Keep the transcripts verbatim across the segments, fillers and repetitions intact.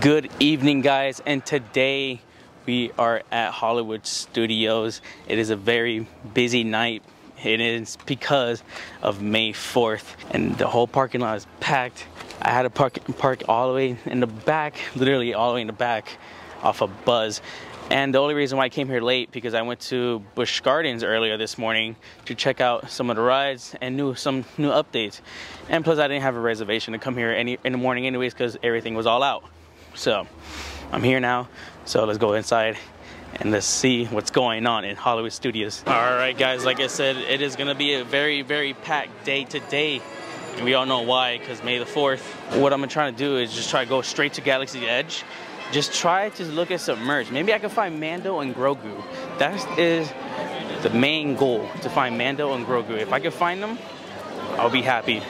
Good evening, guys, and today we are at Hollywood Studios. It is a very busy night. It is because of May fourth and the whole parking lot is packed. I had to park park all the way in the back, literally all the way in the back off a buzz. And the only reason why I came here late because I went to Busch Gardens earlier this morning to check out some of the rides and new some new updates. And plus I didn't have a reservation to come here any in the morning anyways because everything was all out. So I'm here now, so let's go inside and let's see what's going on in Hollywood Studios. All right, guys, like I said, it is gonna be a very, very packed day today. And we all know why, because May the fourth. What I'm gonna try to do is just try to go straight to Galaxy's Edge. Just try to look at some merch. Maybe I can find Mando and Grogu. That is the main goal, to find Mando and Grogu. If I can find them, I'll be happy.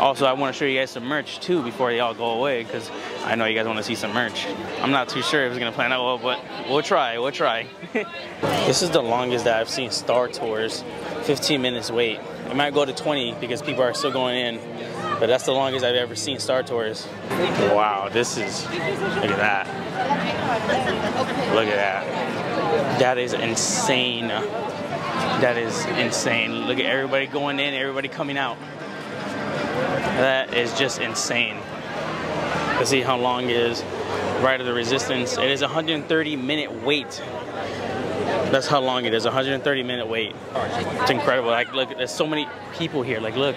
Also, I want to show you guys some merch too before they all go away because I know you guys want to see some merch. I'm not too sure if it's going to plan out well, but we'll try, we'll try. This is the longest that I've seen Star Tours, fifteen minutes wait. It might go to twenty because people are still going in, but that's the longest I've ever seen Star Tours. Wow, this is, look at that. Look at that. That is insane. That is insane. Look at everybody going in, everybody coming out. That is just insane. Let's see how long it is. Ride of the Resistance. It is one hundred thirty minute wait. That's how long it is. one hundred thirty minute wait. It's incredible. Like, look, there's so many people here. Like, look.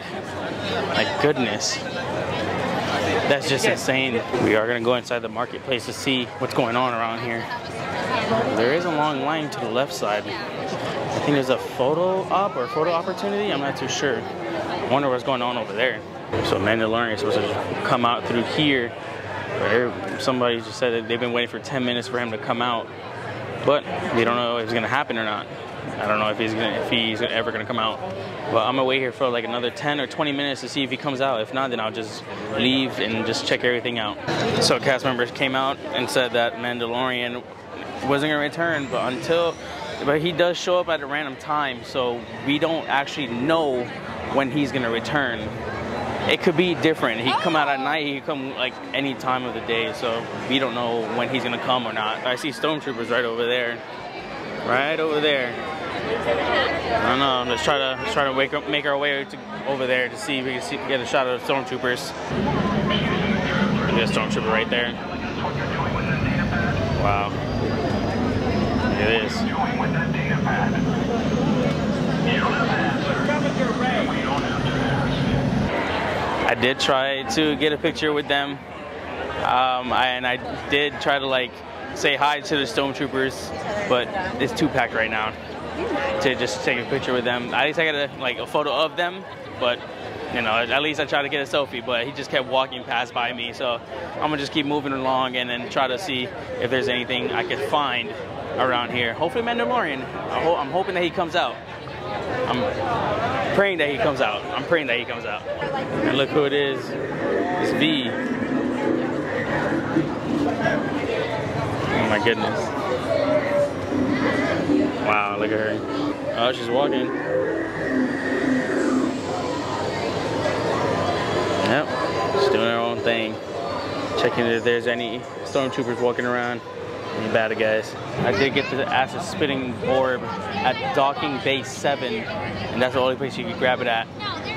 My goodness. That's just insane. We are gonna go inside the marketplace to see what's going on around here. There is a long line to the left side. I think there's a photo op or photo opportunity. I'm not too sure. I wonder what's going on over there. So Mandalorian is supposed to come out through here. Somebody just said that they've been waiting for ten minutes for him to come out, but they don't know if it's gonna happen or not. I don't know if he's gonna, if he's ever gonna come out. But I'm gonna wait here for like another ten or twenty minutes to see if he comes out. If not, then I'll just leave and just check everything out. So cast members came out and said that Mandalorian wasn't gonna return, but until, but he does show up at a random time, so we don't actually know when he's gonna return. It could be different. He come out at night, he come like any time of the day, so we don't know when he's gonna come or not. I see stormtroopers right over there. Right over there. I don't know, let's try to let's try to wake up, make our way to, over there to see if we can see, get a shot of stormtroopers. There's a stormtrooper right there. Wow. Look at this. I did try to get a picture with them, um, I, and I did try to like say hi to the stormtroopers, but it's too packed right now to just take a picture with them. At least I got a, like a photo of them, but you know, at least I tried to get a selfie, but he just kept walking past by me. So I'm gonna just keep moving along and then try to see if there's anything I could find around here. Hopefully Mandalorian, I ho- I'm hoping that he comes out. I'm praying that he comes out. I'm praying that he comes out. And look who it is. It's V. Oh my goodness. Wow, look at her. Oh, she's walking. Yep, she's doing her own thing. Checking if there's any stormtroopers walking around. I'm bad, guys. I did get to ask a spitting orb at Docking Bay seven, and that's the only place you can grab it at.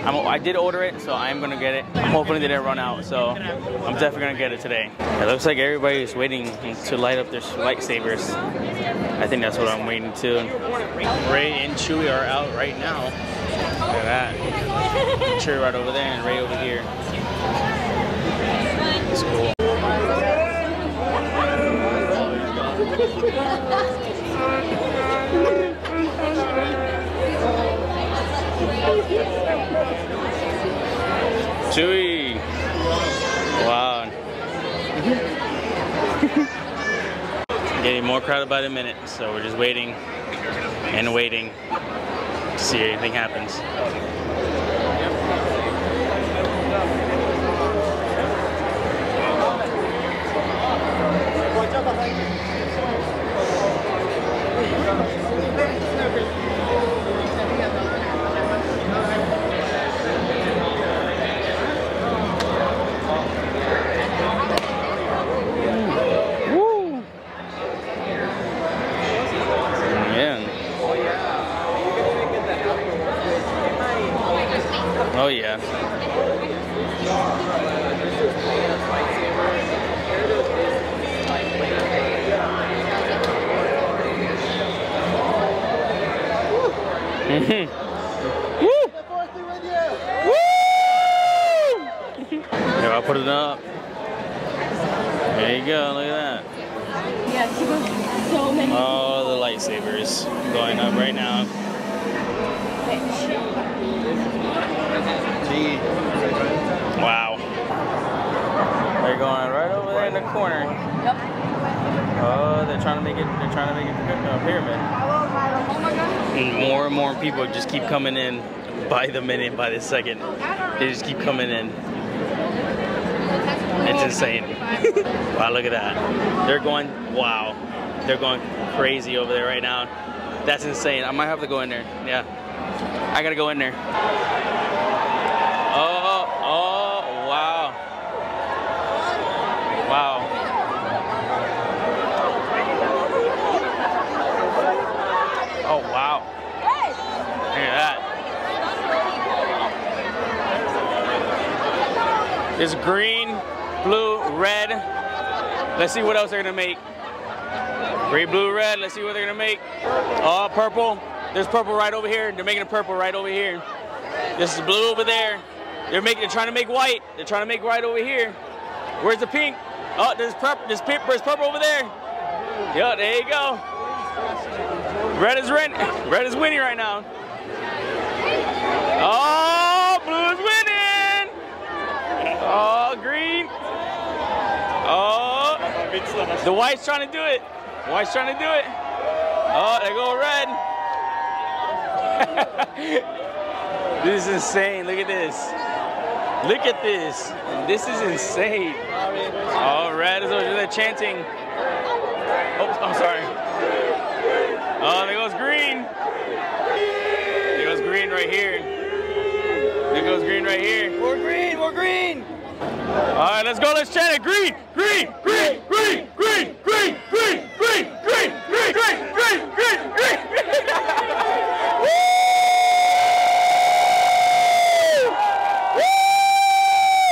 I'm, I did order it, so I'm gonna get it. Hopefully they didn't run out, so I'm definitely gonna get it today. It looks like everybody is waiting to light up their lightsabers. I think that's what I'm waiting to. Rey and Chewie are out right now. Look at that. Chewie right over there and Rey over here. It's cool. Chewie! Wow. Getting more crowded by the minute, so we're just waiting and waiting to see if anything happens. Mm-hmm. Woo! Woo! Here, I'll put it up. There you go, look at that. Yeah, she goes so many. Oh, the lightsabers going up right now. Wow. They're going right over there in the corner. Yep. Oh, they're trying to make it, they're trying to make it a pyramid. More and more people just keep coming in by the minute, by the second. They just keep coming in. It's insane. Wow, look at that. They're going, wow. They're going crazy over there right now. That's insane. I might have to go in there. Yeah. I gotta go in there. Oh, oh, wow. Wow. Oh, wow. Look at that. It's green, blue, red. Let's see what else they're gonna make. Green, blue, red. Let's see what they're gonna make. Oh, purple. There's purple right over here. They're making a purple right over here. This is blue over there. They're making. They're trying to make white. They're trying to make white over here. Where's the pink? Oh, there's purple. There's pink. There's purple over there. Yo, there you go. Red is red. Red is winning right now. Oh, blue is winning. Oh, green. Oh, the white's trying to do it. White's trying to do it. Oh, they go red. This is insane. Look at this. Look at this. This is insane. Oh, red is over there chanting. Oh, I'm sorry. Oh, there goes green. There goes green right here. There goes green right here. More green, more green. All right, let's go. Let's chant it. Green, green, green, green, green, green, green, green, green, green, green, green, green, green. Woo!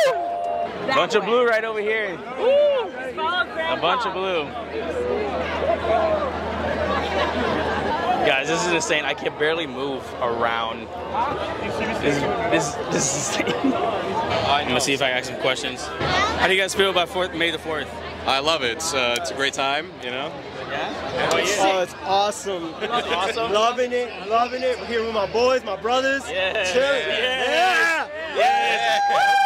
Woo! Bunch of blue right over here. Woo! A bunch of blue. Guys, this is insane. I can barely move around. This, this, this is insane. I'm gonna see if I can ask some questions. How do you guys feel about fourth, May the fourth? I love it. It's, uh, it's a great time, you know? Yeah? Oh, yeah. Oh, it's awesome. It's awesome. Loving it, loving it. We're here with my boys, my brothers. Yeah. Cheers. Yeah. Yeah. Yeah. Yeah.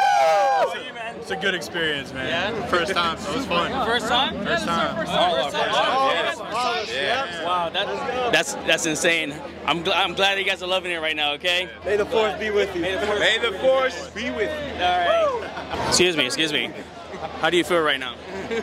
See you, man. It's a good experience, man. Yeah. First time, so it was fun. First time? First time. First time. First time. Oh, yeah. First time. Yeah. Wow, that, that's that's insane. I'm gl I'm glad you guys are loving it right now, okay? May the fourth be with you. May the fourth, May the fourth be with you. All right. Excuse me, excuse me. How do you feel right now? I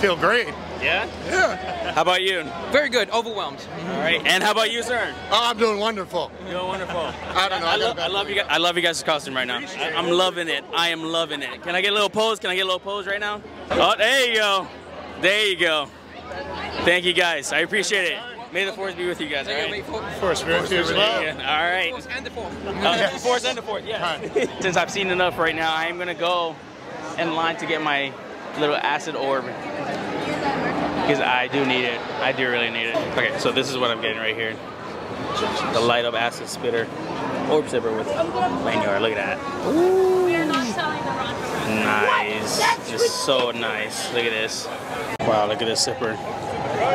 feel great. Yeah? Yeah. How about you? Very good. Overwhelmed. All right. And how about you, sir? Oh, I'm doing wonderful. You're wonderful. I don't know. I, I, love, I love you guys. I love you guys' costume right now. I, I'm loving it. I am loving it. Can I get a little pose? Can I get a little pose right now? Oh, there you go. There you go. Thank you guys. I appreciate it. May the fourth be with you guys, all right? Of course, we're here as well. All right. The fourth and the fourth. Uh, the fourth and the fourth, yeah. Since I've seen enough right now, I am going to go in line to get my little acid orb because I do need it. I do really need it. Okay, so this is what I'm getting right here. The light up acid spitter, orb sipper with lanyard. Look at that. Ooh. We are not selling the Ron. Nice. Just so nice. Look at this. Wow, look at this sipper.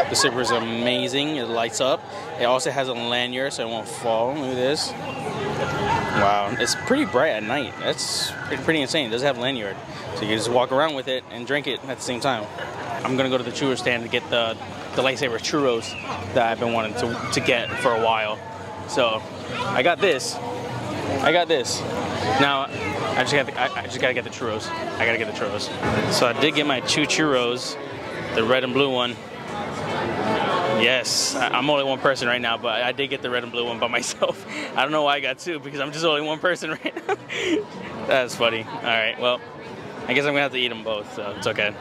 The sipper is amazing. It lights up. It also has a lanyard so it won't fall. Look at this. Wow, it's pretty bright at night. That's pretty insane. It doesn't have a lanyard. So you can just walk around with it and drink it at the same time. I'm gonna go to the churro stand to get the, the lightsaber churros that I've been wanting to, to get for a while. So I got this. I got this. Now I just got the, I, I just gotta get the churros. I gotta get the churros. So I did get my two churros, the red and blue one. Yes, I'm only one person right now, but I did get the red and blue one by myself. I don't know why I got two, because I'm just only one person right now. That's funny. All right, well, I guess I'm gonna have to eat them both, so it's okay.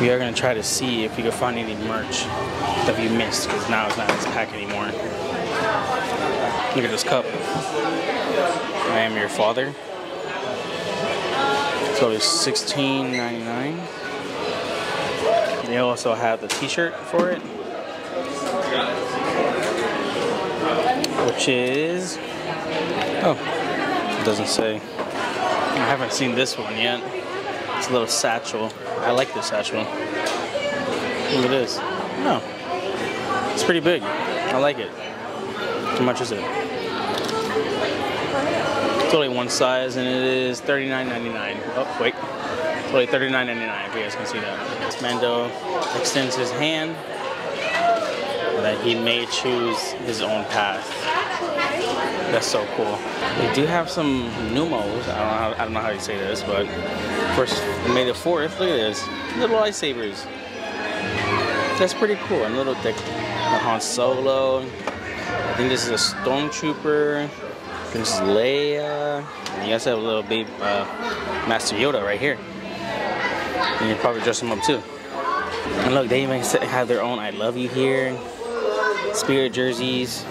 We are gonna try to see if we can find any merch that we missed, because now it's not in this pack anymore. Look at this cup. I am your father. So it's sixteen ninety-nine. They also have the t-shirt for it, which is, oh, it doesn't say. I haven't seen this one yet. It's a little satchel. I like this satchel. Look at this. No, oh, it's pretty big. I like it. How much is it? It's only one size, and it is thirty-nine ninety-nine. Oh wait, it's only thirty-nine ninety-nine. If you guys can see that. Mando extends his hand. That he may choose his own path. That's so cool. They do have some numos. I don't know how, I don't know how you say this, but first May the fourth. Look at this, little lightsabers. That's pretty cool. And little thick. The Han Solo. I think this is a stormtrooper. This is Leia. And you guys have a little baby uh, Master Yoda right here. And you probably dress him up too. And look, they even have their own "I love you" here. Spirit jerseys,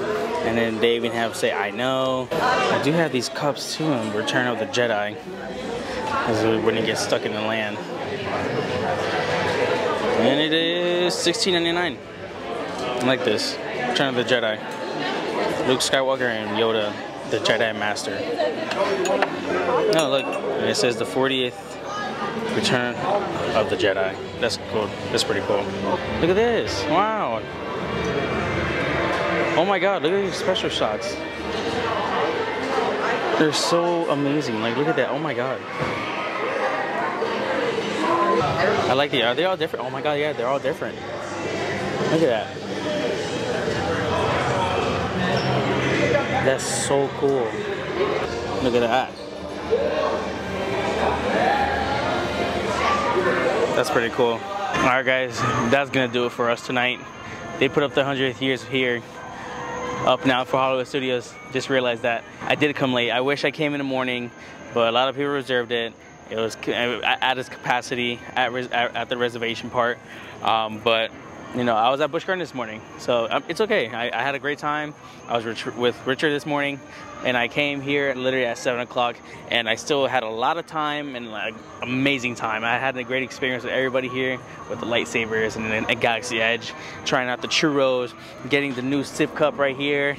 and then they even have say "I know." I do have these cups too in Return of the Jedi, because we wouldn't get stuck in the land. And it is sixteen ninety-nine. I like this. Return of the Jedi, Luke Skywalker and Yoda, the Jedi Master. Oh look, and it says the fortieth Return of the Jedi. That's cool. That's pretty cool. Look at this. Wow. Oh my god, look at these special shots. They're so amazing. Like, look at that. Oh my god. I like the, are they all different? Oh my god, yeah, they're all different. Look at that. That's so cool. Look at that. That's pretty cool. Alright guys, that's gonna do it for us tonight. They put up the hundredth years here. Up now for Hollywood Studios. Just realized that I did come late. I wish I came in the morning, but a lot of people reserved it. It was at its capacity at, res at the reservation part. Um, but you know, I was at Busch Gardens this morning, so um, it's okay. I, I had a great time. I was rich with Richard this morning, and I came here literally at seven o'clock, and I still had a lot of time and like amazing time. I had a great experience with everybody here, with the lightsabers and then at Galaxy Edge, trying out the churros, getting the new sip cup right here,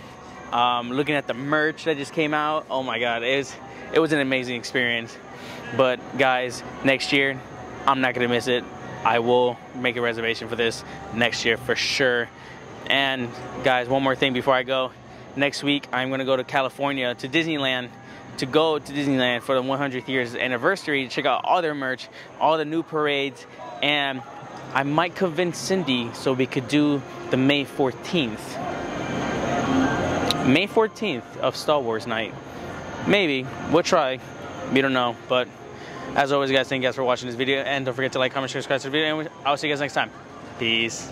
um, looking at the merch that just came out. Oh my God, it was, it was an amazing experience. But guys, next year, I'm not gonna miss it. I will make a reservation for this next year for sure. And guys, one more thing before I go. Next week, I'm gonna go to California to Disneyland, to go to Disneyland for the hundredth years anniversary, to check out all their merch, all the new parades, and I might convince Cindy so we could do the May fourteenth. May fourteenth of Star Wars night. Maybe, we'll try, we don't know, but as always guys, thank you guys for watching this video, and don't forget to like, comment, share, subscribe to the video, and I'll see you guys next time. Peace.